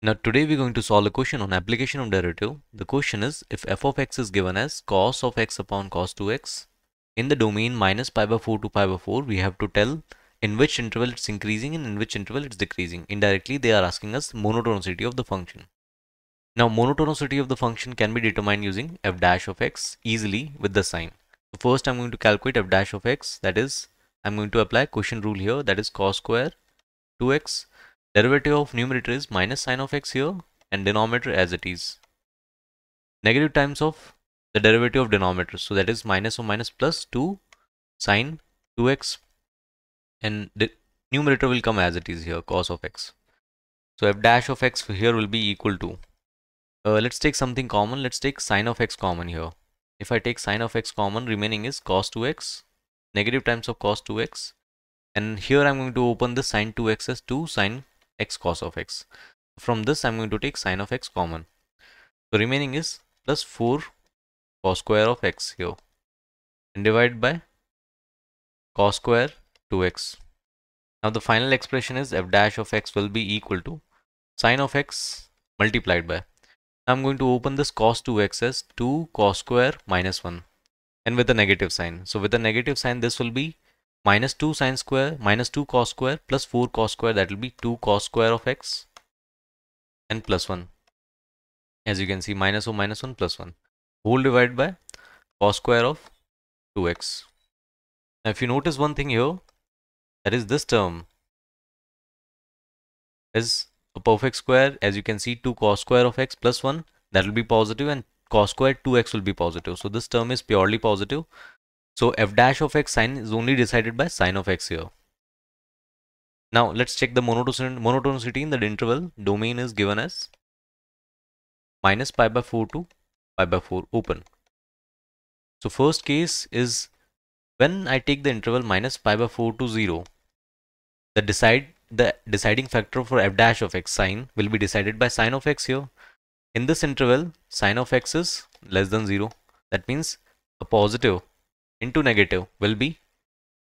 Now today we're going to solve a question on application of derivative. The question is, if f of x is given as cos of x upon cos 2x in the domain -π/4 to π/4, we have to tell in which interval it's increasing and in which interval it's decreasing. Indirectly, they are asking us monotonicity of the function. Now monotonicity of the function can be determined using f dash of x easily with the sign. So first I'm going to calculate f dash of x, that is, I'm going to apply quotient rule here, that is cos square 2x. Derivative of numerator is minus sine of x here and denominator as it is. Negative times of the derivative of denominator, so that is minus or minus plus 2 sine 2x, and the numerator will come as it is here, cos of x. So f dash of x here will be equal to, let's take something common, let's take sine of x common here. If I take sine of x common, remaining is cos 2x, negative times of cos 2x, and here I'm going to open the sine 2x as 2 sine x cos of x. From this I'm going to take sine of x common, so remaining is plus 4 cos square of x here, and divide by cos square 2x. Now the final expression is f dash of x will be equal to sine of x multiplied by, I'm going to open this cos 2x as 2 cos square minus 1, and with a negative sign, so with a negative sign this will be minus 2 sine square minus 2 cos square plus 4 cos square, that will be 2 cos square of x, and plus 1, as you can see, minus or minus 1 plus 1, whole divided by cos square of 2x. Now if you notice one thing here, that is this term is a perfect square, as you can see, 2 cos square of x plus 1, that will be positive, and cos square 2x will be positive, so this term is purely positive. So f dash of x sine is only decided by sine of x here. Now let's check the monotonicity in the interval. Domain is given as -π/4 to π/4 open. So first case is when I take the interval -π/4 to 0, the deciding factor for f dash of x sine will be decided by sine of x here. In this interval, sine of x is less than 0. That means a positive into negative will be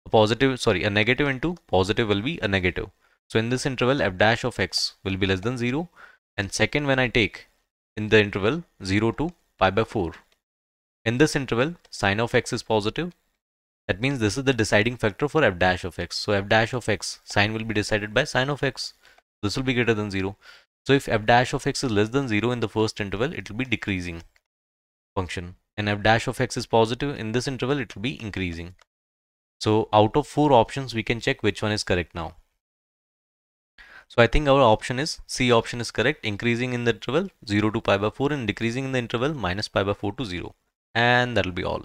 a positive, sorry, a negative into positive will be a negative. So in this interval, f dash of x will be less than 0. And second, when I take in the interval 0 to π/4, in this interval, sine of x is positive. That means this is the deciding factor for f dash of x. So f dash of x sine will be decided by sine of x. This will be greater than 0. So if f dash of x is less than 0 in the first interval, it will be decreasing function. And f dash of x is positive in this interval, it will be increasing. So out of 4 options, we can check which one is correct now. So I think our option is C option is correct, increasing in the interval 0 to π/4 and decreasing in the interval -π/4 to 0. And that will be all.